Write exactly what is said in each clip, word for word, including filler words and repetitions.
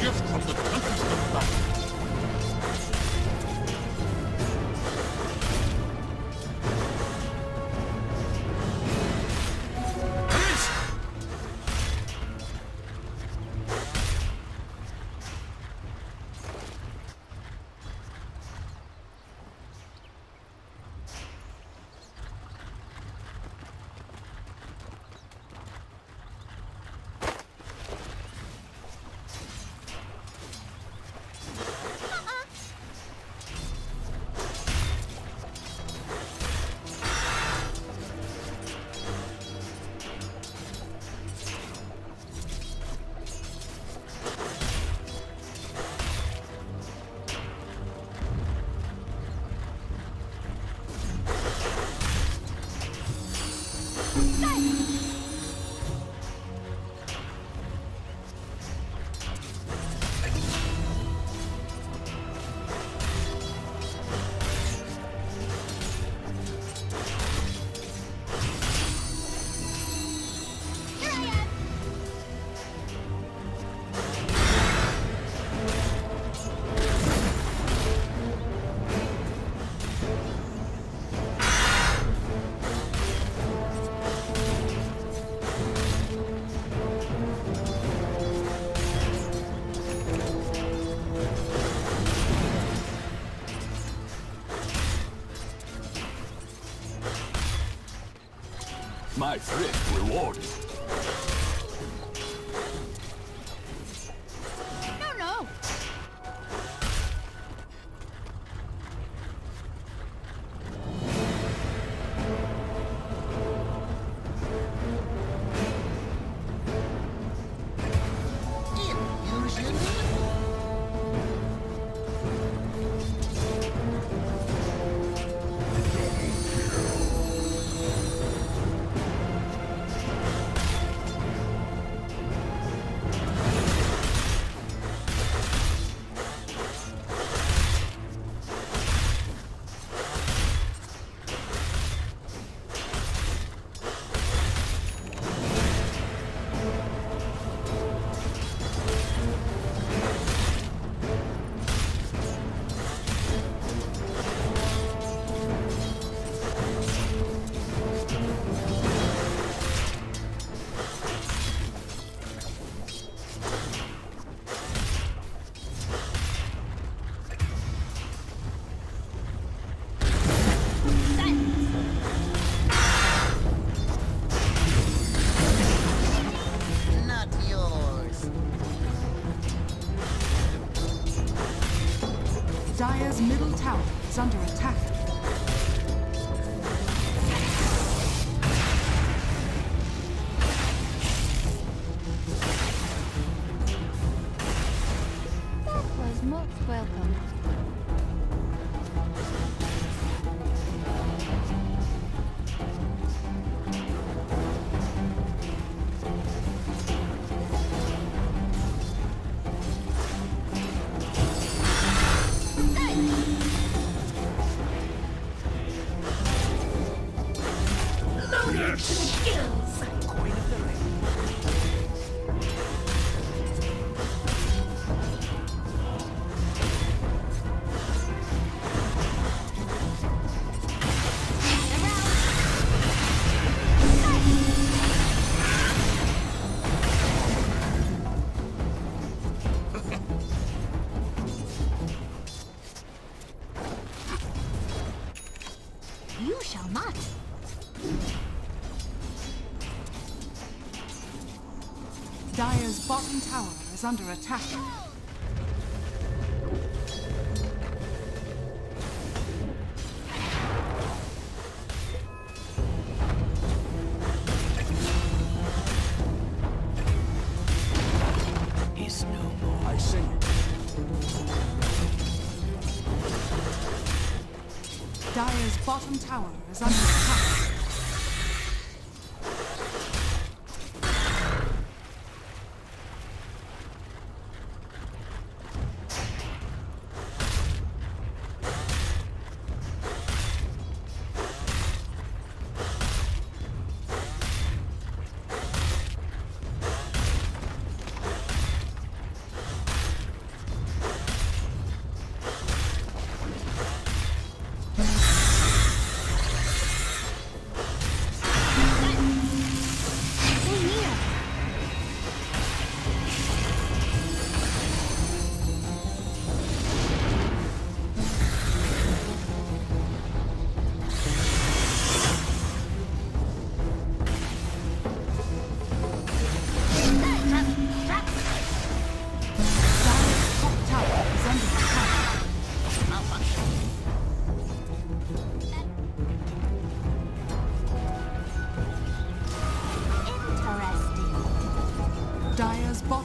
gift from the countries of the night. My thrift rewarded. No, no. Illusion. Dire's middle tower is under attack. That was not welcome. Dire's bottom tower is under attack. Is no more. I see. Dire's bottom tower is under attack.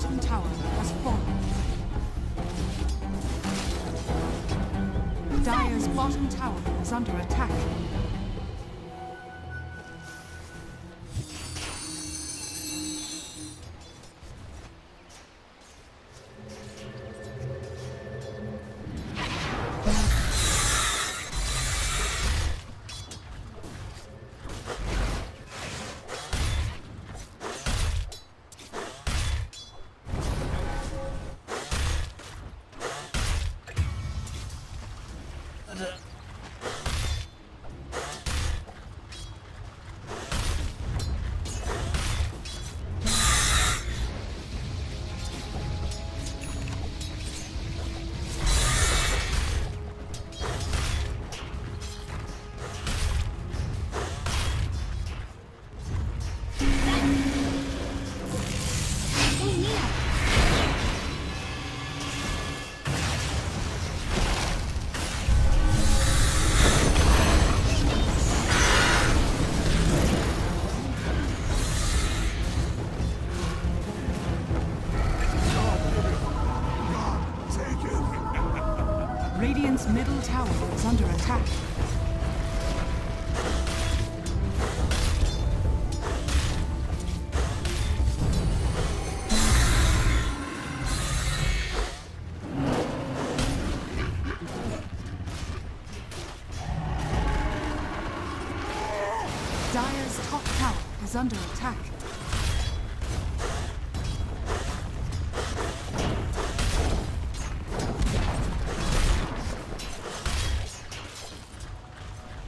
bottom tower has fallen. Dire's bottom tower is under attack. Radiant's middle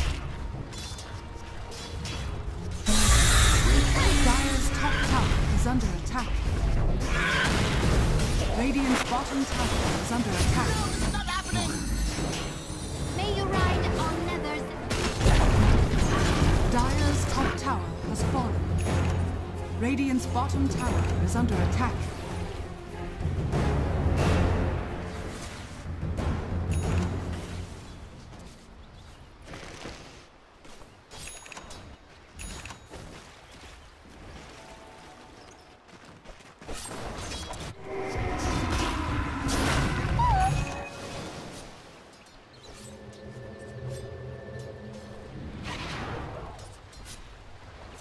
Dire's top tower is under attack. Radiant's bottom tower is under attack. Dire's top tower is under attack. Radiant's bottom tower is under attack. No, it's not happening! May you ride on Nether's... Dire's top tower has fallen. Radiant's bottom tower is under attack.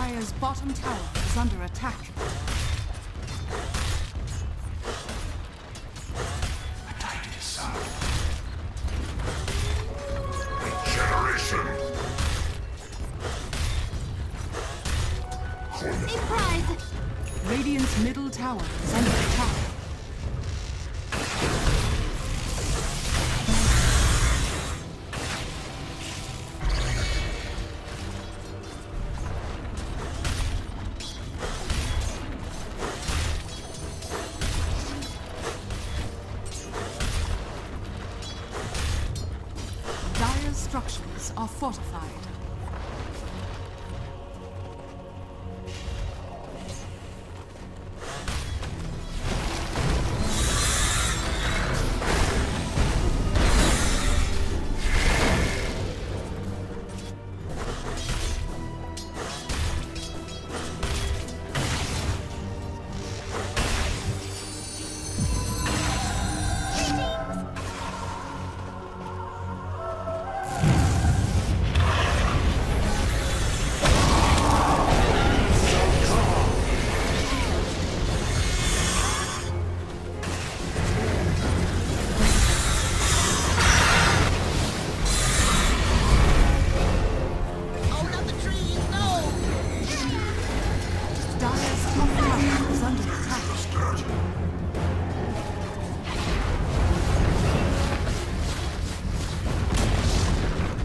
Dire's bottom tower is under attack. I died to decide. Regeneration! Surprise! Radiant's middle tower is under attack. Structures are fortified.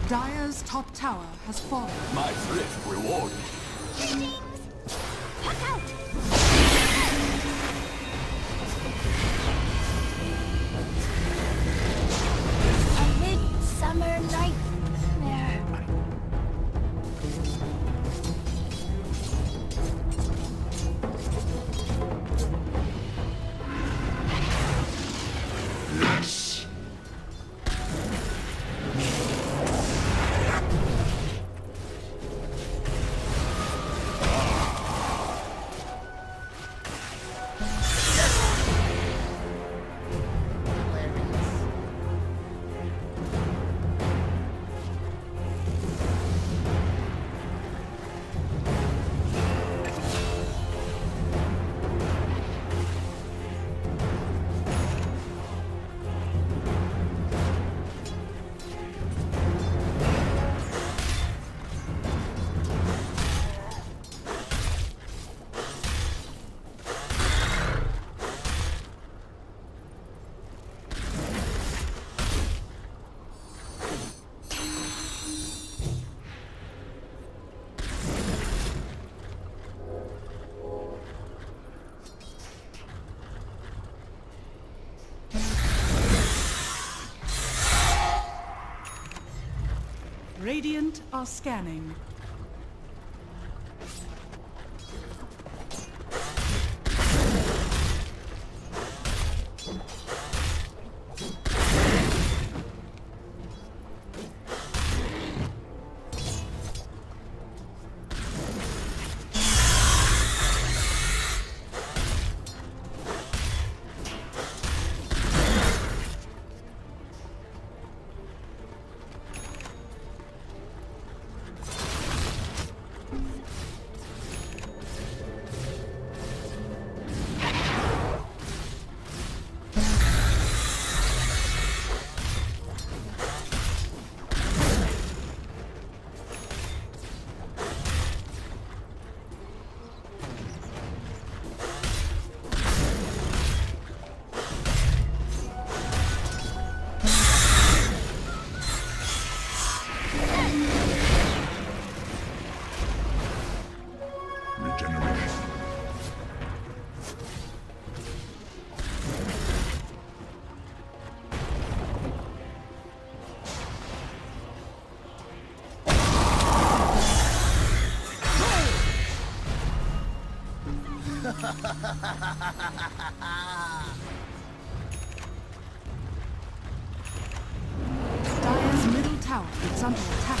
Dire's top tower has fallen. My thrift reward. Look out! A midsummer nightmare. Radiant are scanning. Dire's middle tower is under attack.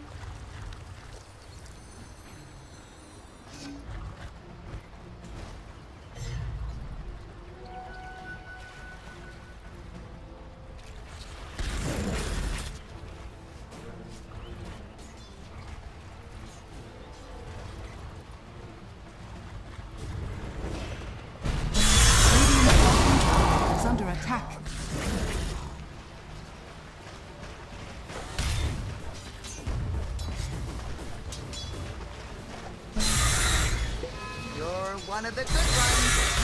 One of the good ones.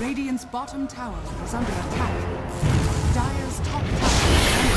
Radiant's bottom tower is under attack. Dire's top tower is under attack.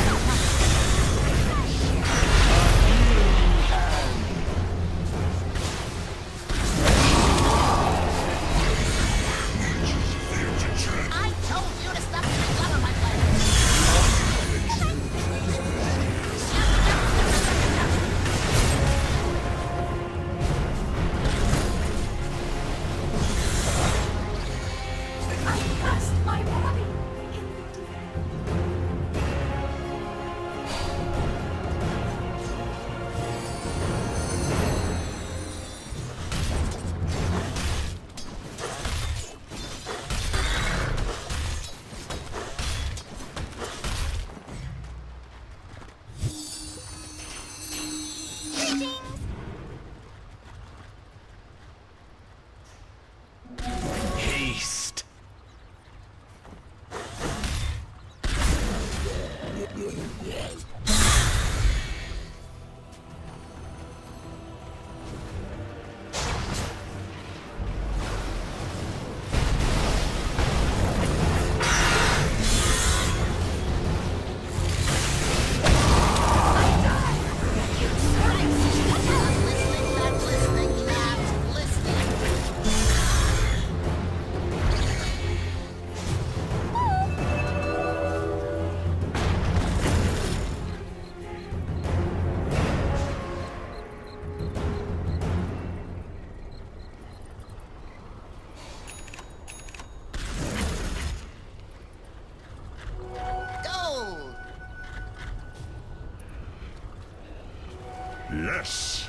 Yes!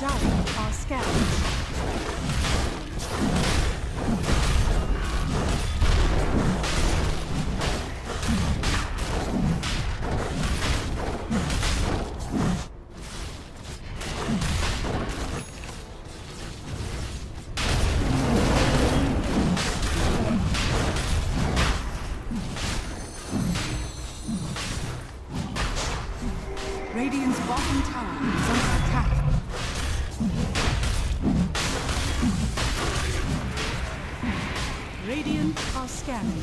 Down our scouts. Radiant's bottom tower is under attack. Radiant are scanning.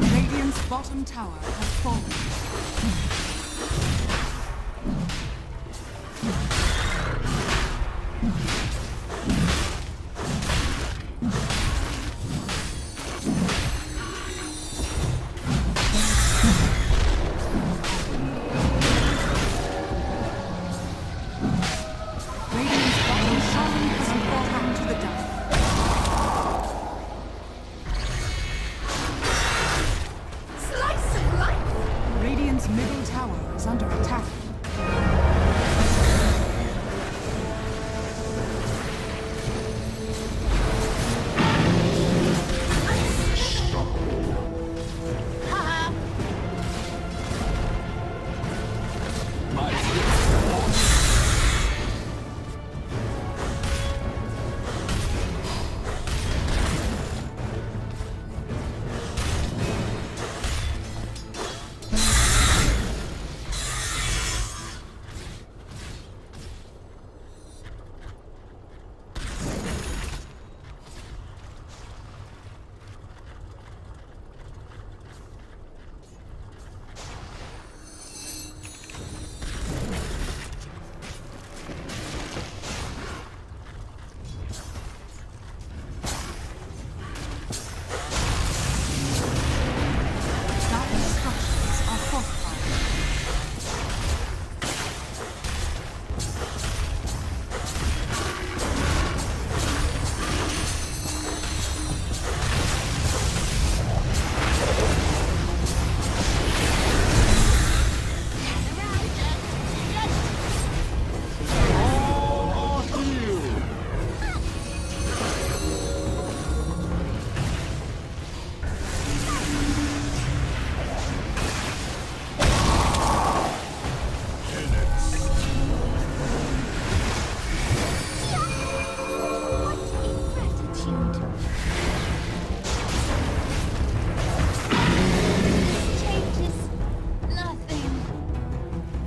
Radiant's bottom tower has fallen. Dire's middle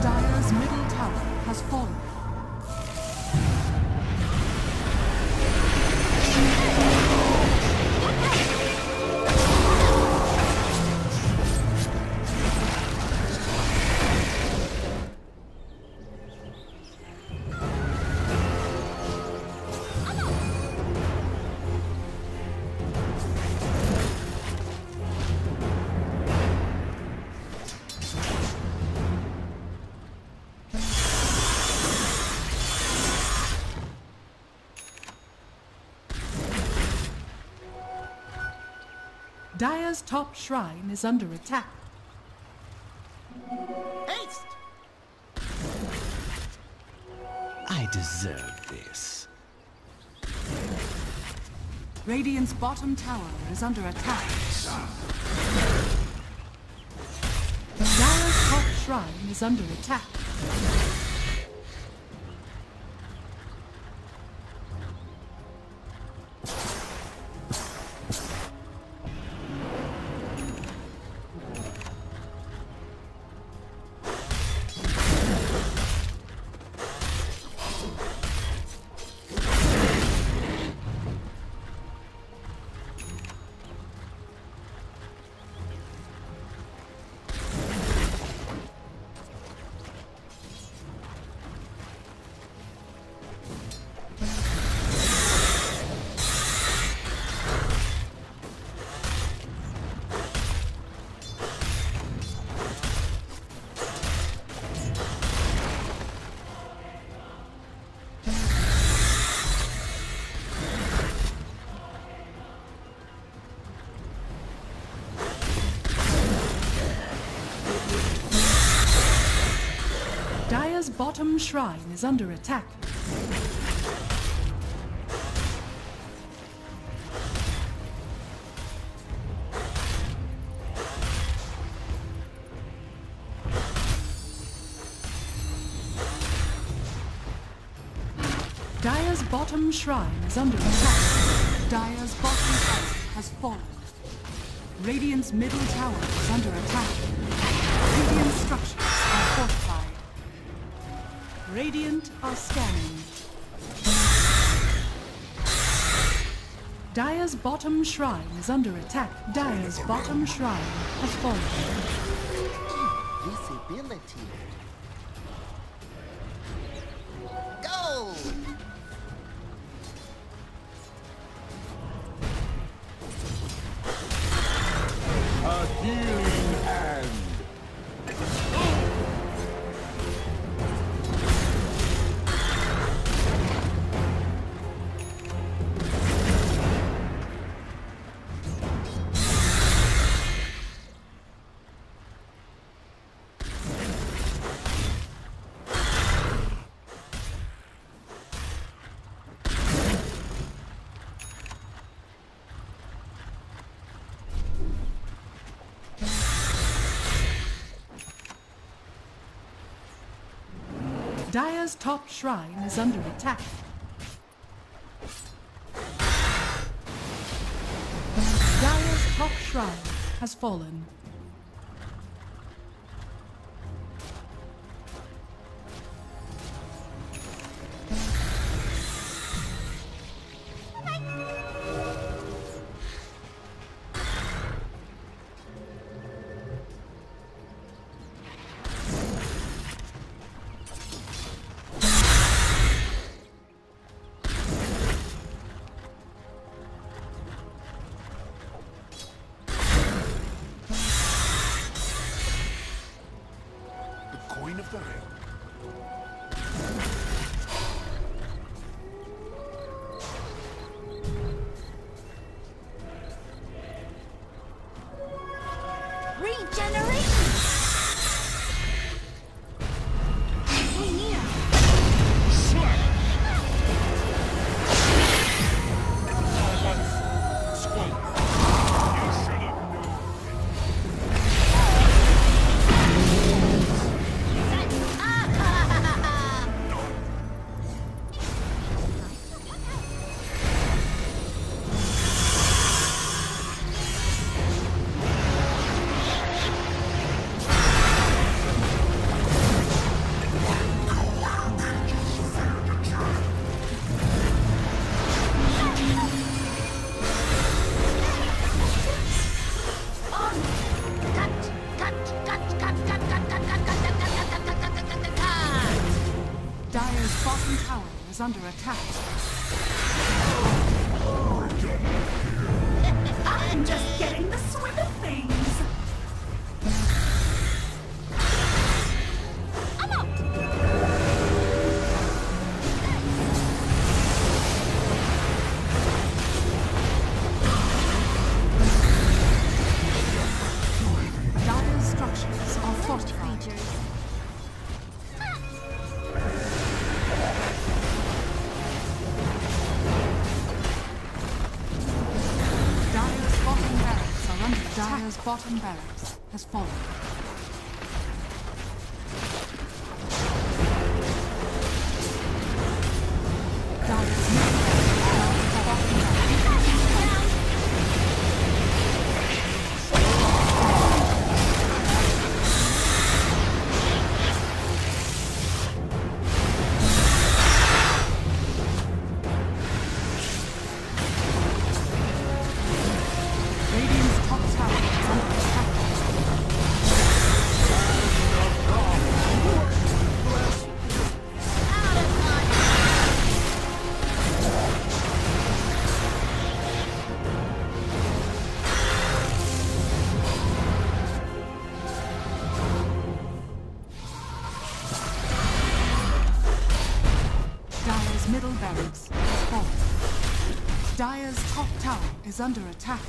Dire's middle tower has fallen. Dire's top shrine is under attack. Haste! I deserve this. Radiant's bottom tower is under attack. Dire's top shrine is under attack. Dyer's bottom shrine is under attack. Dyer's bottom shrine is under attack. Dyer's bottom house has fallen. Radiant's middle tower is under attack. Radiant structures are fortified. Radiant are scanning. Dyer's bottom shrine is under attack. Dyer's bottom shrine has fallen. Visibility. Go! A healing hand. Dyer's top shrine is under attack. Dyer's top shrine has fallen. Under attack. I'm just getting the swing of things. I'm out. Dyer's structures are fortified. Dyer's bottom barracks has fallen. Dyer's middle barracks has fallen. Dyer's top tower is under attack.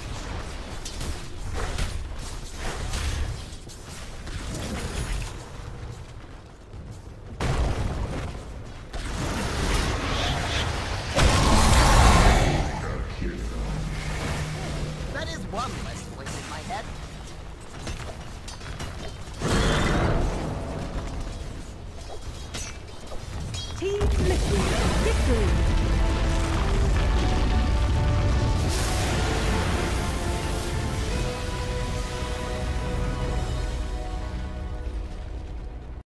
Team Liquid victory.